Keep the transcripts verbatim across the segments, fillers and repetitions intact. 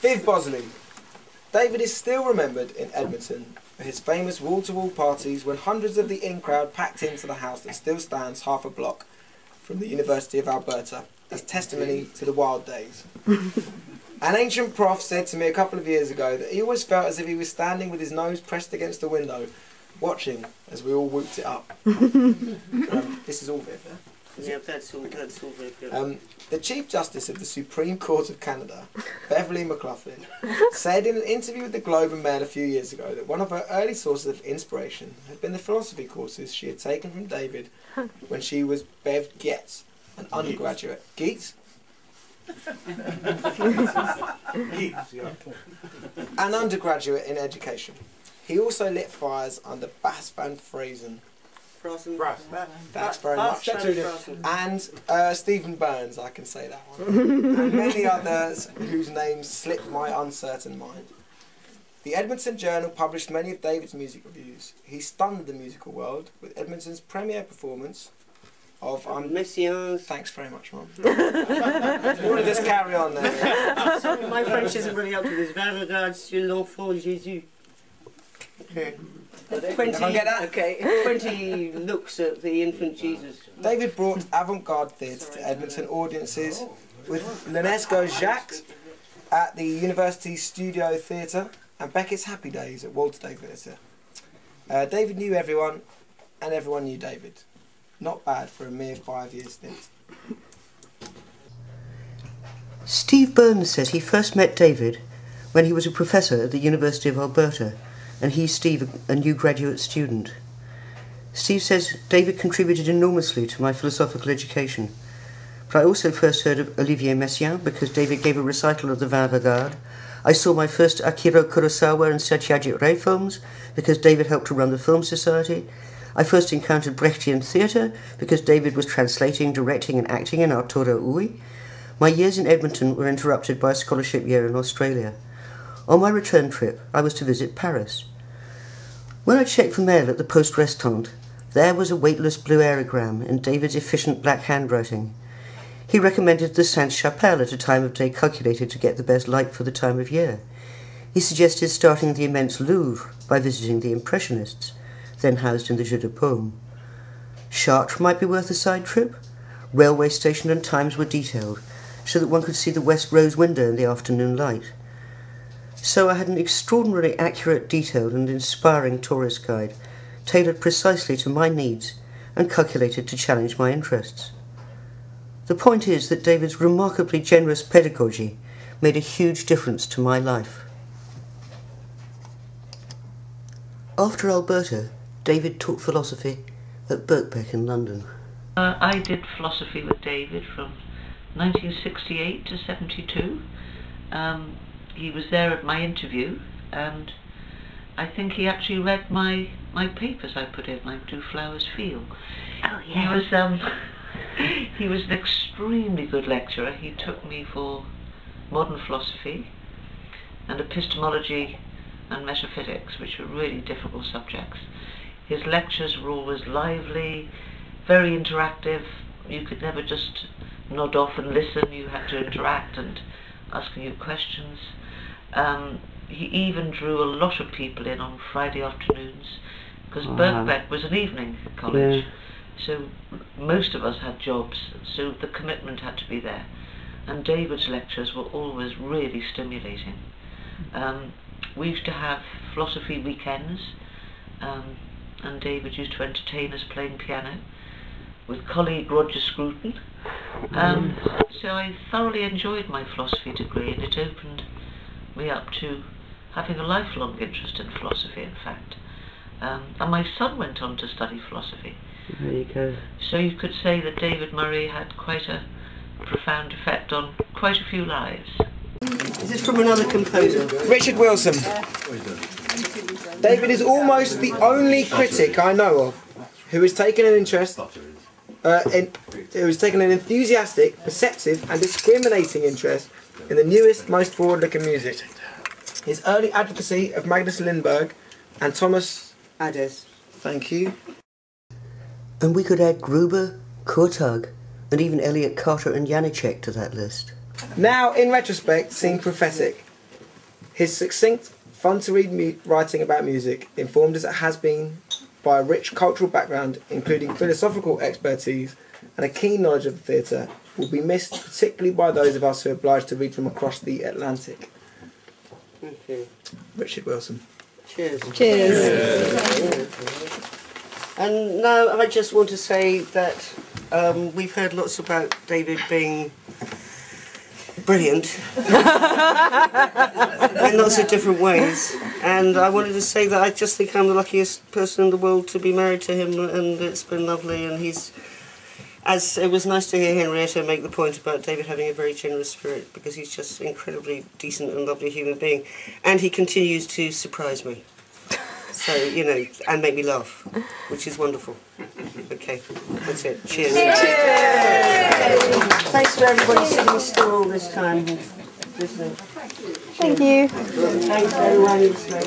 Viv Bosley. David is still remembered in Edmonton for his famous wall-to-wall parties when hundreds of the in crowd packed into the house that still stands half a block from the University of Alberta as testimony to the wild days. An ancient prof said to me a couple of years ago that he always felt as if he was standing with his nose pressed against the window, watching as we all whooped it up. um, this is all Viv, yeah? Yeah, that's all, that's all very good. Um, the Chief Justice of the Supreme Court of Canada, Beverly McLaughlin, said in an interview with the Globe and Mail a few years ago that one of her early sources of inspiration had been the philosophy courses she had taken from David when she was Bev Getz, an undergraduate. Geets? Geets, yeah. An undergraduate in education. He also lit fires under Bas van Fraassen. Thanks very much. And uh, Stephen Burns, I can say that one. And many others whose names slipped my uncertain mind. The Edmonton Journal published many of David's music reviews. He stunned the musical world with Edmonton's premiere performance of um, Messiaen. Thanks very much, Mum. You want to just carry on there? Yeah? Sorry, my French isn't really helpful. This Regarde sur l'enfant Jésus. Okay. twenty, get that? Okay. twenty looks at the infant Jesus. David brought avant-garde theatre to Edmonton audiences with L'Ionesco Jacques at the University Studio Theatre and Beckett's Happy Days at Walter Day Theatre. Uh, David knew everyone and everyone knew David. Not bad for a mere five year stint. Steve Burns said he first met David when he was a professor at the University of Alberta, and he, Steve, a new graduate student. Steve says, David contributed enormously to my philosophical education, but I also first heard of Olivier Messiaen because David gave a recital of the Vin Regarde. I saw my first Akira Kurosawa and Satyajit Ray films because David helped to run the Film Society. I first encountered Brechtian theatre because David was translating, directing and acting in Arturo Ui. My years in Edmonton were interrupted by a scholarship year in Australia. On my return trip, I was to visit Paris. When I checked the mail at the Poste Restante, there was a weightless blue aerogram in David's efficient black handwriting. He recommended the Sainte-Chapelle at a time of day calculated to get the best light for the time of year. He suggested starting the immense Louvre by visiting the Impressionists, then housed in the Jeu de Paume. Chartres might be worth a side trip. Railway station and times were detailed, so that one could see the West Rose window in the afternoon light. So I had an extraordinarily accurate, detailed and inspiring tourist guide, tailored precisely to my needs and calculated to challenge my interests. The point is that David's remarkably generous pedagogy made a huge difference to my life. After Alberta, David taught philosophy at Birkbeck in London. Uh, I did philosophy with David from nineteen sixty-eight to seventy-two. Um, He was there at my interview, and I think he actually read my my papers I put in, like Do Flowers Feel. Oh yeah. He was um he was an extremely good lecturer. He took me for modern philosophy and epistemology and metaphysics, which were really difficult subjects. His lectures were always lively, very interactive. You could never just nod off and listen. You had to interact and asking you questions. Um, he even drew a lot of people in on Friday afternoons because uh-huh. Birkbeck was an evening college, yeah. So most of us had jobs, so the commitment had to be there, and David's lectures were always really stimulating. Um, we used to have philosophy weekends, um, and David used to entertain us playing piano with colleague Roger Scruton. Um, so I thoroughly enjoyed my philosophy degree, and it opened me up to having a lifelong interest in philosophy, in fact. Um, and my son went on to study philosophy. There you go. So you could say that David Murray had quite a profound effect on quite a few lives. This is from another composer. Richard Wilson. David is almost the only critic I know of who has taken an interest Uh, in, it was taken an enthusiastic, perceptive and discriminating interest in the newest, most forward-looking music. His early advocacy of Magnus Lindberg and Thomas Adès. Thank you. And we could add Gruber, Kurtág and even Elliot Carter and Janicek to that list. Now, in retrospect, seem prophetic. His succinct, fun-to-read mu- writing about music, informed as it has been by a rich cultural background, including philosophical expertise and a keen knowledge of the theatre, will be missed, particularly by those of us who are obliged to read from across the Atlantic. Thank you. Richard Wilson. Cheers. Cheers. Cheers. And now I just want to say that um, we've heard lots about David being brilliant in lots of different ways, and I wanted to say that I just think I'm the luckiest person in the world to be married to him, and it's been lovely, and he's, as it was nice to hear Henrietta make the point about David having a very generous spirit, because he's just an incredibly decent and lovely human being, and he continues to surprise me, so, you know, and make me laugh, which is wonderful. Okay, that's it. Cheers. Cheers. Cheers. Thanks for everybody sitting still all this time. Thank you. Thanks for everyone who's here.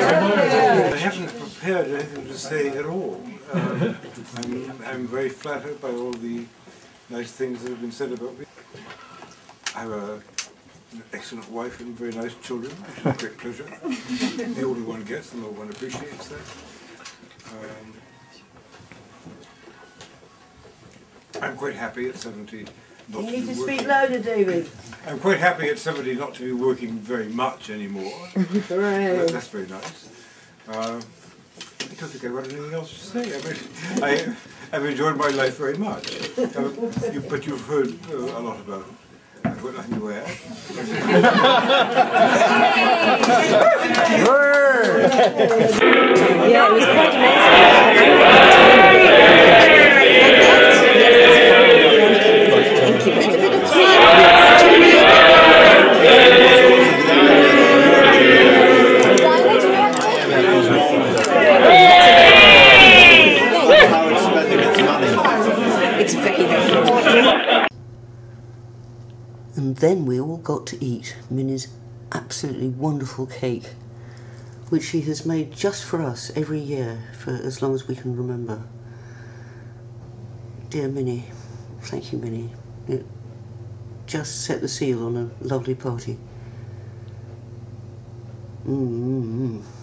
I haven't prepared anything to say at all. Um, I'm, I'm very flattered by all the nice things that have been said about me. I have a, an excellent wife and very nice children, which is a great pleasure. The older one gets, the more one appreciates that. Um, I'm quite happy at seventy. Not you to need to working. Speak louder, David. I'm quite happy at somebody not to be working very much anymore. Right. That's very nice. Uh, I don't think I've got anything else to say. I mean, I, I've enjoyed my life very much. Uh, you, but you've heard uh, a lot about it. I've got nothing to add. Yeah, it was quite amazing. And then we all got to eat Minnie's absolutely wonderful cake, which she has made just for us every year for as long as we can remember. Dear Minnie, thank you, Minnie. It just set the seal on a lovely party. Mm-hmm.